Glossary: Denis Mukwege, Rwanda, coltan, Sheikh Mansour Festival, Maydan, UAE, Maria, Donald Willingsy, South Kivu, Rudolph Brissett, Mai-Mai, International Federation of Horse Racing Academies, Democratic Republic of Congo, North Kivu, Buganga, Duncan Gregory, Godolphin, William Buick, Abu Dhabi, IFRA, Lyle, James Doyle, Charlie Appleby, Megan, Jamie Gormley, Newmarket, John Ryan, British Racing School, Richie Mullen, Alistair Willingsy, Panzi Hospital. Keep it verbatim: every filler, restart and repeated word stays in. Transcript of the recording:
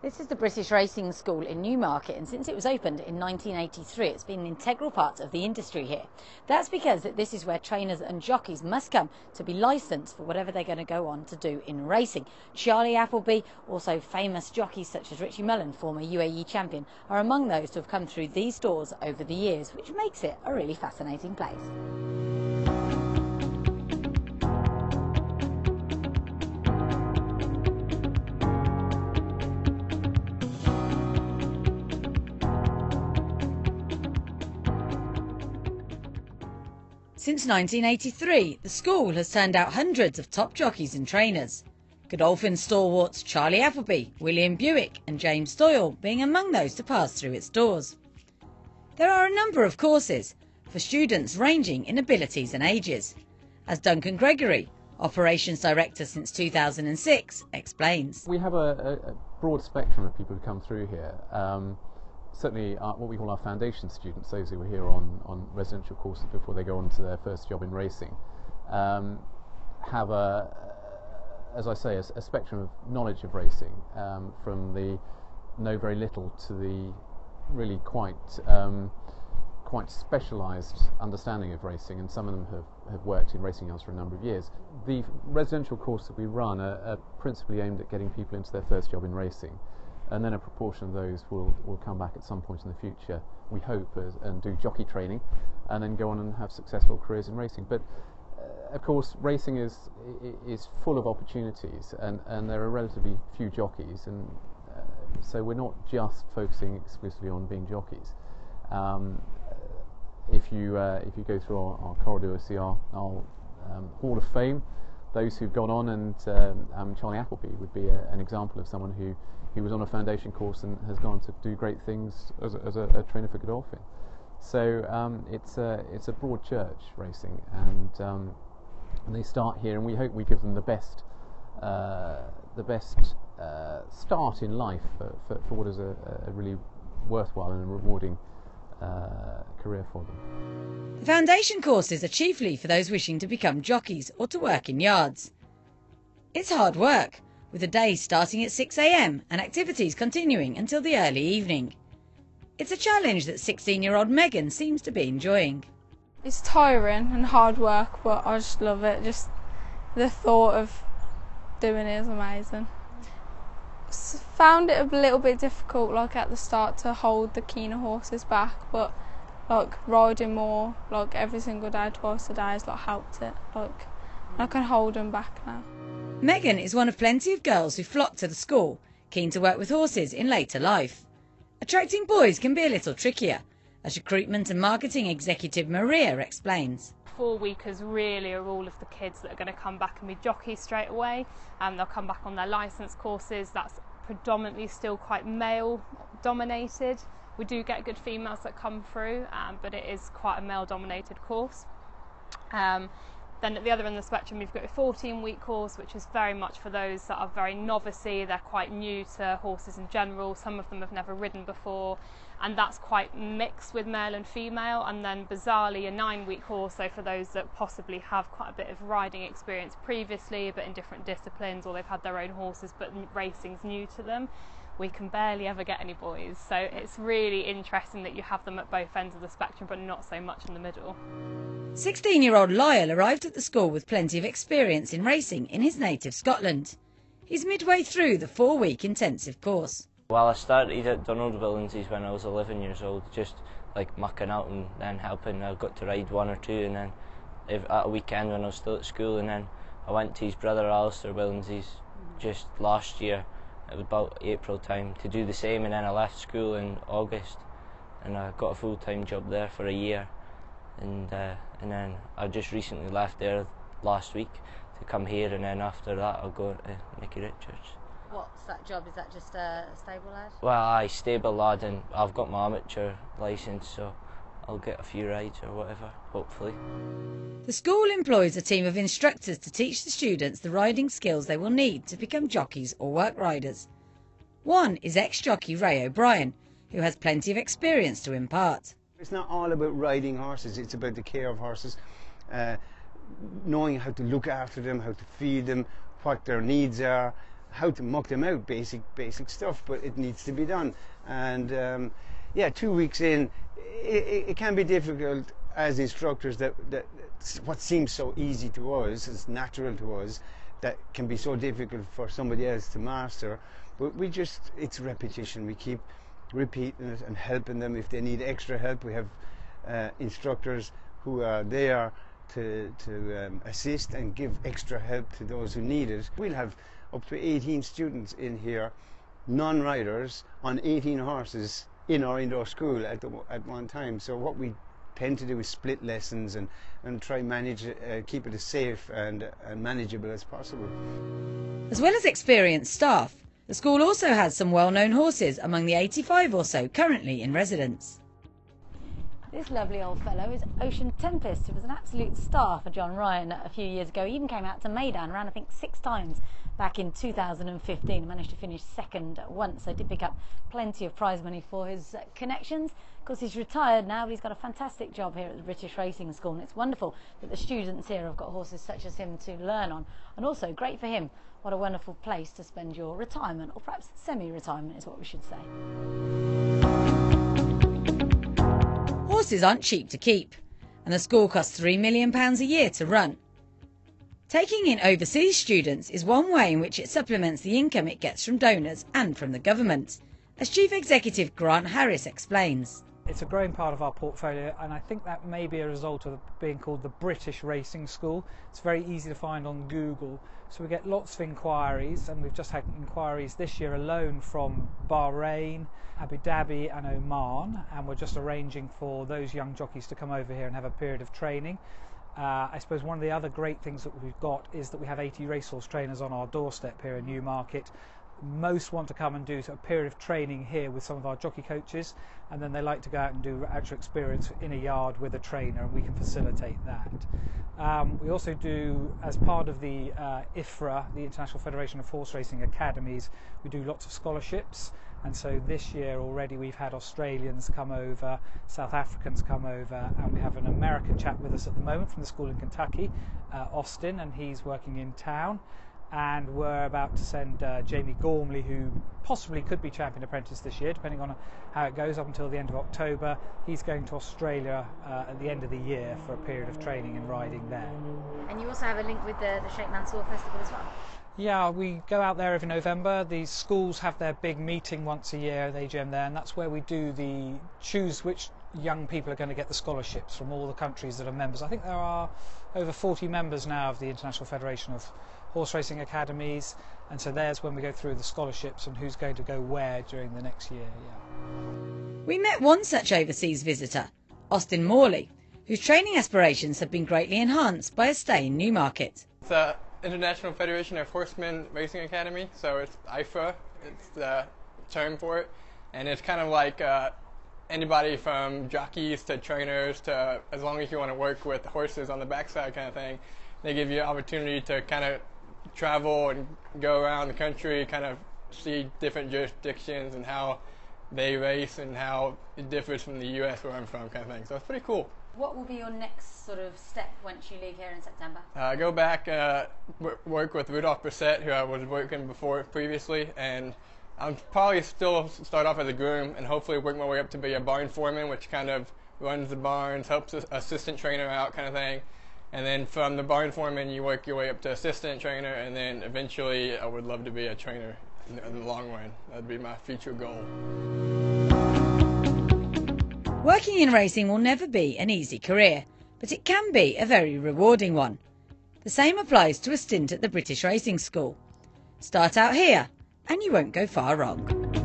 This is the British Racing School in Newmarket, and since it was opened in nineteen eighty-three, it's been an integral part of the industry here. That's because this is where trainers and jockeys must come to be licensed for whatever they're going to go on to do in racing. Charlie Appleby, also famous jockeys such as Richie Mullen, former U A E champion, are among those to have come through these doors over the years, which makes it a really fascinating place. Since nineteen eighty-three, the school has turned out hundreds of top jockeys and trainers. Godolphin stalwarts Charlie Appleby, William Buick and James Doyle being among those to pass through its doors. There are a number of courses for students ranging in abilities and ages, as Duncan Gregory, Operations Director since two thousand six, explains. We have a, a broad spectrum of people who come through here. Um, Certainly, our, what we call our foundation students, those who were here on, on residential courses before they go on to their first job in racing, um, have a, as I say, a, a spectrum of knowledge of racing, um, from the know very little to the really quite um, quite specialised understanding of racing, and some of them have, have worked in racing hounds for a number of years. The residential courses that we run are, are principally aimed at getting people into their first job in racing. And then a proportion of those will, will come back at some point in the future, we hope, as, and do jockey training and then go on and have successful careers in racing. But uh, of course racing is is full of opportunities, and, and there are relatively few jockeys, and uh, so we're not just focusing exclusively on being jockeys. Um, if, you, uh, if you go through our, our corridor, see our, our um, Hall of Fame, those who've gone on, and um, um, Charlie Appleby would be a, an example of someone who he was on a foundation course and has gone on to do great things as a, as a, a trainer for Godolphin. So um, it's a it's a broad church, racing, and, um, and they start here, and we hope we give them the best uh, the best uh, start in life for, for, for what is a, a really worthwhile and rewarding uh, career for them. The foundation courses are chiefly for those wishing to become jockeys or to work in yards. It's hard work, with the day starting at six A M and activities continuing until the early evening. It's a challenge that sixteen-year-old Megan seems to be enjoying. It's tiring and hard work, but I just love it. Just the thought of doing it is amazing. Found it a little bit difficult, like at the start, to hold the keener horses back, but like riding more, like every single day, twice a day, has like helped it. Like I can hold them back now. Megan is one of plenty of girls who flock to the school, keen to work with horses in later life. Attracting boys can be a little trickier, as recruitment and marketing executive Maria explains. Four weekers really are all of the kids that are going to come back and be jockeys straight away, and they'll come back on their licence courses. That's predominantly still quite male dominated. We do get good females that come through, um, but it is quite a male dominated course. Um, Then at the other end of the spectrum, you've got a fourteen-week course, which is very much for those that are very novicey. They're quite new to horses in general. Some of them have never ridden before, and that's quite mixed with male and female. And then bizarrely, a nine-week course, so for those that possibly have quite a bit of riding experience previously, but in different disciplines, or they've had their own horses, but racing's new to them. We can barely ever get any boys, so it's really interesting that you have them at both ends of the spectrum, but not so much in the middle. sixteen-year-old Lyle arrived at the school with plenty of experience in racing in his native Scotland. He's midway through the four-week intensive course. Well, I started at Donald Willingsy's when I was eleven years old, just like mucking out and then helping. I got to ride one or two, and then at a weekend when I was still at school, and then I went to his brother Alistair Willingsy's just last year. It was about April time to do the same, and then I left school in August and I got a full-time job there for a year, and uh, and then I just recently left there last week to come here, and then after that I'll go to Nicky Richards. What's that job? Is that just a stable lad? Well, I stable lad, and I've got my amateur licence, so I'll get a few rides or whatever, hopefully. The school employs a team of instructors to teach the students the riding skills they will need to become jockeys or work riders. One is ex-jockey Ray O'Brien, who has plenty of experience to impart. It's not all about riding horses, it's about the care of horses, uh, knowing how to look after them, how to feed them, what their needs are, how to muck them out, basic basic stuff, but it needs to be done. And um, yeah, two weeks in, it, it can be difficult as instructors that, that what seems so easy to us, is natural to us, that can be so difficult for somebody else to master. But we just, it's repetition. We keep repeating it and helping them. If they need extra help, we have uh, instructors who are there to, to um, assist and give extra help to those who need it. We'll have up to eighteen students in here, non-riders, on eighteen horses in our indoor school at, the, at one time. So what we tend to do is split lessons and, and try manage, uh, keep it as safe and, and manageable as possible. As well as experienced staff, the school also has some well-known horses among the eighty-five or so currently in residence. This lovely old fellow is Ocean Tempest, who was an absolute star for John Ryan a few years ago. He even came out to Maydan, ran I think six times back in two thousand fifteen, managed to finish second once, so did pick up plenty of prize money for his uh, connections. Of course, he's retired now, but he's got a fantastic job here at the British Racing School, and it's wonderful that the students here have got horses such as him to learn on, and also great for him. What a wonderful place to spend your retirement, or perhaps semi-retirement is what we should say. Horses aren't cheap to keep, and the school costs three million pounds a year to run. Taking in overseas students is one way in which it supplements the income it gets from donors and from the government, as Chief Executive Grant Harris explains. It's a growing part of our portfolio, and I think that may be a result of being called the British Racing School. It's very easy to find on Google, so we get lots of inquiries, and we've just had inquiries this year alone from Bahrain, Abu Dhabi and Oman, and we're just arranging for those young jockeys to come over here and have a period of training. Uh, I suppose one of the other great things that we've got is that we have eighty racehorse trainers on our doorstep here in Newmarket. Most want to come and do a period of training here with some of our jockey coaches, and then they like to go out and do actual experience in a yard with a trainer, and we can facilitate that. Um, we also do, as part of the uh, I F R A, the International Federation of Horse Racing Academies, we do lots of scholarships, and so this year already we've had Australians come over, South Africans come over, and we have an American chap with us at the moment from the school in Kentucky, uh, Austin, and he's working in town. And we're about to send uh, Jamie Gormley, who possibly could be champion apprentice this year, depending on how it goes up until the end of October. He's going to Australia uh, at the end of the year for a period of training and riding there. And you also have a link with the, the Sheikh Mansour Festival as well? Yeah, we go out there every November. The schools have their big meeting once a year at A G M there, and that's where we do the choose which young people are going to get the scholarships from all the countries that are members. I think there are over forty members now of the International Federation of Horse Racing Academies, and so there's when we go through the scholarships and who's going to go where during the next year. Yeah. We met one such overseas visitor, Austin Morley, whose training aspirations have been greatly enhanced by a stay in Newmarket. It's the International Federation of Horsemen Racing Academy, so it's I F R A, it's the term for it, and it's kind of like uh, anybody from jockeys to trainers to as long as you want to work with horses on the backside kind of thing. They give you an opportunity to kind of travel and go around the country, kind of see different jurisdictions and how they race and how it differs from the U S where I'm from kind of thing. So it's pretty cool. What will be your next sort of step once you leave here in September? Uh, go back, uh, work with Rudolph Brissett, who I was working before previously, and I'll probably still start off as a groom and hopefully work my way up to be a barn foreman, which kind of runs the barns, helps an assistant trainer out kind of thing. And then from the barn foreman, you work your way up to assistant trainer, and then eventually I would love to be a trainer in the long run. That would be my future goal. Working in racing will never be an easy career, but it can be a very rewarding one. The same applies to a stint at the British Racing School. Start out here, and you won't go far wrong.